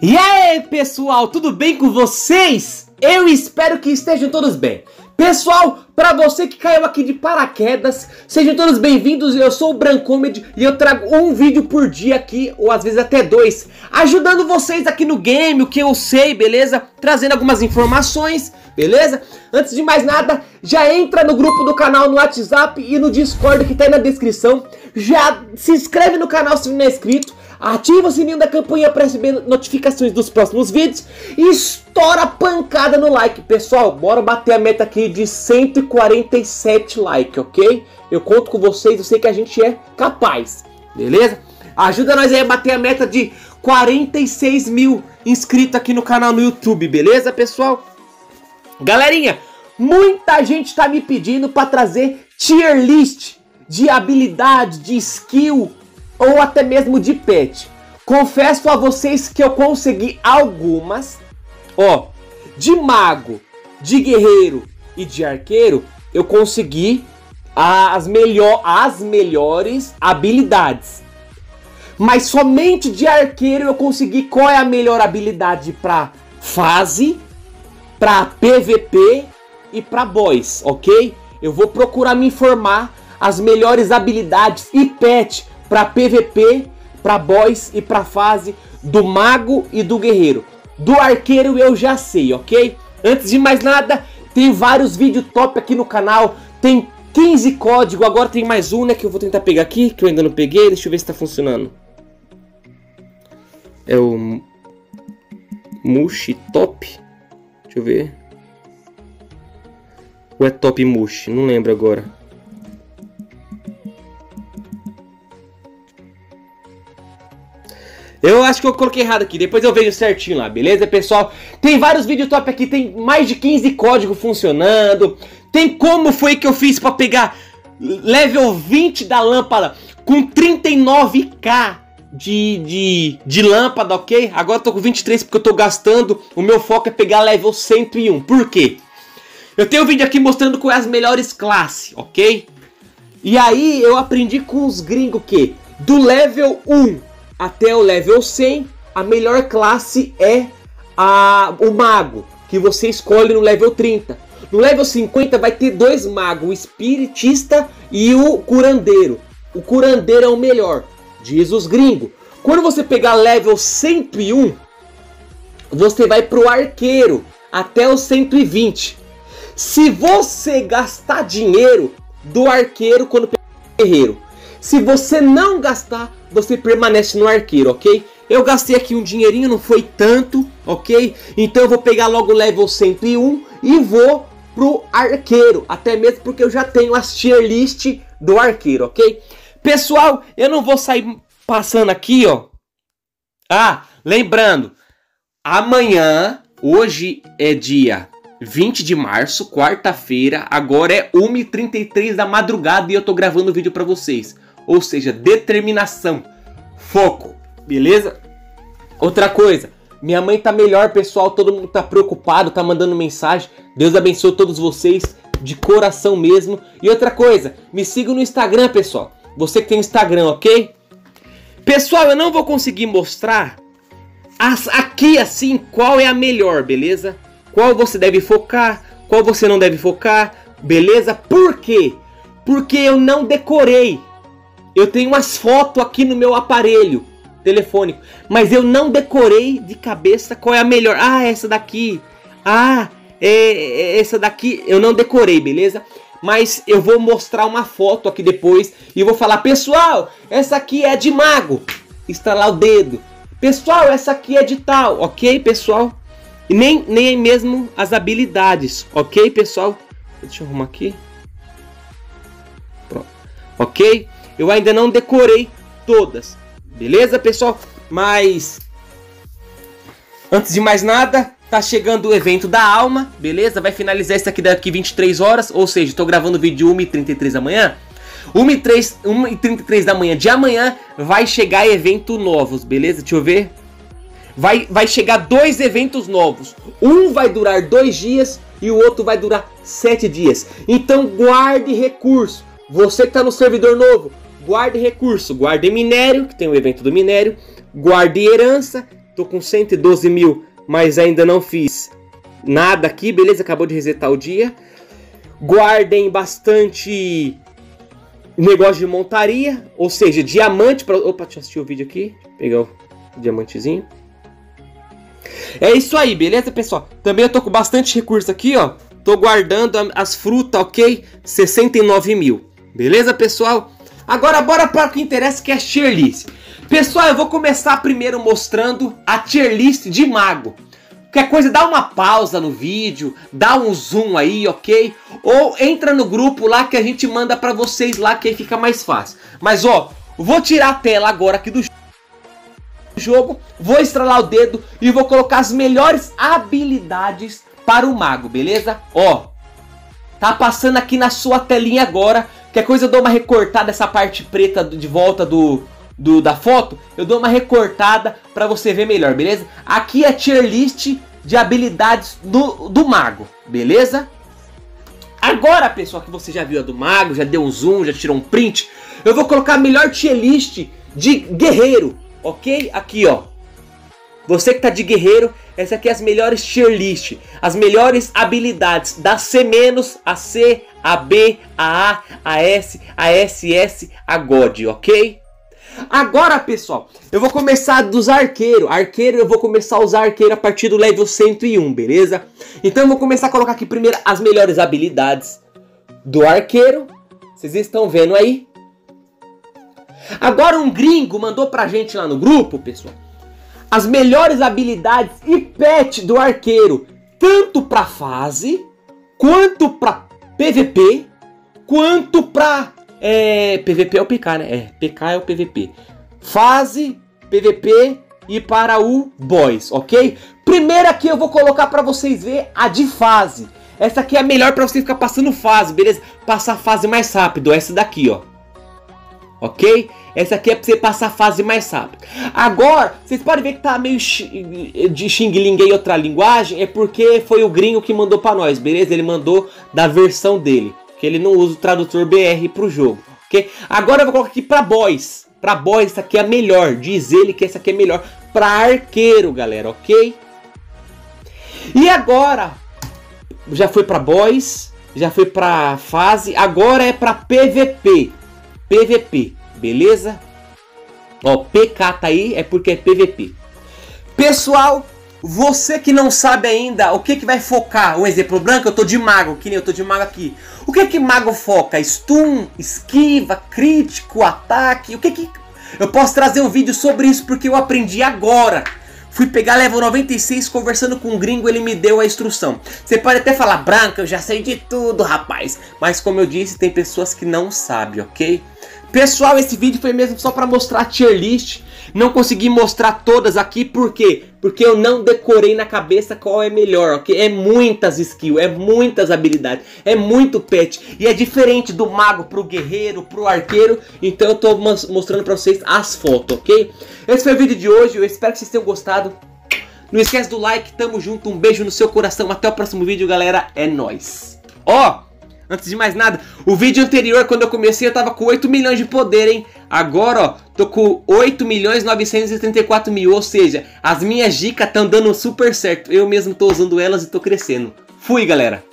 E aí pessoal, tudo bem com vocês? Eu espero que estejam todos bem. Pessoal, pra você que caiu aqui de paraquedas, sejam todos bem-vindos. Eu sou o Brancomedy e eu trago um vídeo por dia aqui, ou às vezes até dois, ajudando vocês aqui no game, o que eu sei, beleza? Trazendo algumas informações, beleza? Antes de mais nada, já entra no grupo do canal no WhatsApp e no Discord que tá aí na descrição. Já se inscreve no canal se não é inscrito. Ativa o sininho da campanha para receber notificações dos próximos vídeos e estoura a pancada no like, pessoal. Bora bater a meta aqui de 147 likes, ok? Eu conto com vocês, eu sei que a gente é capaz, beleza? Ajuda nós aí a bater a meta de 46 mil inscritos aqui no canal no YouTube, beleza, pessoal? Galerinha, muita gente tá me pedindo para trazer tier list de habilidade, de skill, ou até mesmo de pet. Confesso a vocês que eu consegui algumas. Ó, de mago, de guerreiro e de arqueiro, eu consegui as melhores habilidades. Mas somente de arqueiro eu consegui qual é a melhor habilidade para fase, para PVP e para boss, ok? Eu vou procurar me informar as melhores habilidades e pet para PVP, para boss e para fase do mago e do guerreiro. Do arqueiro eu já sei, ok? Antes de mais nada, tem vários vídeos top aqui no canal. Tem 15 códigos, agora tem mais um, né? Que eu vou tentar pegar aqui, que eu ainda não peguei. Deixa eu ver se tá funcionando. É o Mushi Top. Deixa eu ver. Ou é Top Mushi? Não lembro agora. Eu acho que eu coloquei errado aqui, depois eu vejo certinho lá, beleza, pessoal? Tem vários vídeos top aqui, tem mais de 15 códigos funcionando. Tem como foi que eu fiz pra pegar level 20 da lâmpada com 39k de lâmpada, ok? Agora eu tô com 23 porque eu tô gastando, o meu foco é pegar level 101, por quê? Eu tenho um vídeo aqui mostrando quais as melhores classes, ok? E aí eu aprendi com os gringos que do level 1 até o level 100, a melhor classe é o mago, que você escolhe no level 30. No level 50 vai ter dois magos, o espiritista e o curandeiro. O curandeiro é o melhor, diz os gringos. Quando você pegar level 101, você vai pro arqueiro, até o 120. Se você gastar dinheiro do arqueiro quando pegar o guerreiro, se você não gastar, você permanece no arqueiro, ok? Eu gastei aqui um dinheirinho, não foi tanto, ok? Então eu vou pegar logo o level 101 e vou pro arqueiro. Até mesmo porque eu já tenho as tier list do arqueiro, ok? Pessoal, eu não vou sair passando aqui, ó. Ah, lembrando, amanhã, hoje é dia 20 de março, quarta-feira, agora é 1h33 da madrugada e eu tô gravando o vídeo pra vocês. Ou seja, determinação, foco, beleza? Outra coisa, minha mãe tá melhor, pessoal, todo mundo tá preocupado, tá mandando mensagem. Deus abençoe todos vocês, de coração mesmo. E outra coisa, me sigam no Instagram, pessoal. Você que tem Instagram, ok? Pessoal, eu não vou conseguir mostrar aqui assim qual é a melhor, beleza? Qual você deve focar, qual você não deve focar, beleza? Por quê? Porque eu não decorei. Eu tenho umas fotos aqui no meu aparelho telefônico, mas eu não decorei de cabeça qual é a melhor. Ah, essa daqui. Ah, é essa daqui. Eu não decorei, beleza? Mas eu vou mostrar uma foto aqui depois e vou falar: pessoal, essa aqui é de mago. Estalar o dedo. Pessoal, essa aqui é de tal, ok, pessoal? E nem mesmo as habilidades, ok, pessoal? Deixa eu arrumar aqui. Pronto, ok? Eu ainda não decorei todas, beleza, pessoal? Mas antes de mais nada, tá chegando o evento da alma, beleza? Vai finalizar isso aqui daqui 23 horas, ou seja, tô gravando o vídeo 1h33 da manhã. 1h33 da manhã de amanhã vai chegar evento novos, beleza? Deixa eu ver. Vai chegar dois eventos novos. Um vai durar 2 dias e o outro vai durar 7 dias. Então guarde recurso. Você que está no servidor novo, guarde recurso, guarde minério, que tem o evento do minério, guarde herança, tô com 112 mil, mas ainda não fiz nada aqui, beleza? Acabou de resetar o dia. Guardem bastante negócio de montaria, ou seja, diamante para... Opa, deixa eu assistir o vídeo aqui, pegar o diamantezinho. É isso aí, beleza, pessoal? Também eu tô com bastante recurso aqui, ó. Tô guardando as frutas, ok? 69 mil. Beleza, pessoal? Agora bora para o que interessa, que é a tier list. Pessoal, eu vou começar primeiro mostrando a tier list de mago. Qualquer coisa, dá uma pausa no vídeo, dá um zoom aí, ok? Ou entra no grupo lá que a gente manda para vocês lá, que aí fica mais fácil. Mas ó, vou tirar a tela agora aqui do jogo, vou estralar o dedo e vou colocar as melhores habilidades para o mago, beleza? Ó, tá passando aqui na sua telinha agora. Qualquer coisa eu dou uma recortada, essa parte preta de volta da foto, eu dou uma recortada pra você ver melhor, beleza? Aqui é a tier list de habilidades do mago, beleza? Agora, pessoal, que você já viu a do mago, já deu um zoom, já tirou um print, eu vou colocar a melhor tier list de guerreiro, ok? Aqui, ó. Você que tá de guerreiro, essa aqui é as melhores tier list, as melhores habilidades da C-, a C, a B, a A, a S, a SS, a God, ok? Agora, pessoal, eu vou começar dos arqueiros. Arqueiro, eu vou começar a usar arqueiro a partir do level 101, beleza? Então eu vou começar a colocar aqui primeiro as melhores habilidades do arqueiro. Vocês estão vendo aí? Agora um gringo mandou pra gente lá no grupo, pessoal, as melhores habilidades e pet do arqueiro, tanto pra fase, quanto pra PVP, quanto pra... PVP é o PK, né? PK é o PVP. Fase, PVP e para o boys, ok? Primeiro aqui eu vou colocar pra vocês ver a de fase. Essa aqui é a melhor pra você ficar passando fase, beleza? Passar a fase mais rápido, essa daqui, ó. Ok? Essa aqui é pra você passar a fase mais rápido. Agora, vocês podem ver que tá meio de xing-ling em outra linguagem. É porque foi o gringo que mandou pra nós, beleza? Ele mandou da versão dele, que ele não usa o tradutor BR pro jogo, ok? Agora eu vou colocar aqui pra boys. Pra boys, essa aqui é a melhor. Diz ele que essa aqui é melhor pra arqueiro, galera, ok? E agora, já foi pra boys, já foi pra fase, agora é pra PVP. PVP, beleza? Ó, PK tá aí, é porque é PVP. Pessoal, você que não sabe ainda o que que vai focar, um exemplo branco, eu tô de mago, que nem eu tô de mago aqui. O que mago foca? Stun, esquiva, crítico, ataque, o que... Eu posso trazer um vídeo sobre isso porque eu aprendi agora. Fui pegar level 96 conversando com um gringo, ele me deu a instrução. Você pode até falar, Branco, eu já sei de tudo, rapaz. Mas como eu disse, tem pessoas que não sabem, ok? Pessoal, esse vídeo foi mesmo só pra mostrar a tier list. Não consegui mostrar todas aqui, por quê? Porque eu não decorei na cabeça qual é melhor, ok? É muitas skills, é muitas habilidades, é muito pet. E é diferente do mago pro guerreiro, pro arqueiro. Então eu tô mostrando pra vocês as fotos, ok? Esse foi o vídeo de hoje, eu espero que vocês tenham gostado. Não esquece do like, tamo junto, um beijo no seu coração. Até o próximo vídeo, galera, é nóis. Ó! Antes de mais nada, o vídeo anterior, quando eu comecei, eu tava com 8 milhões de poder, hein? Agora, ó, tô com 8.934.000, ou seja, as minhas dicas estão dando super certo. Eu mesmo tô usando elas e tô crescendo. Fui, galera!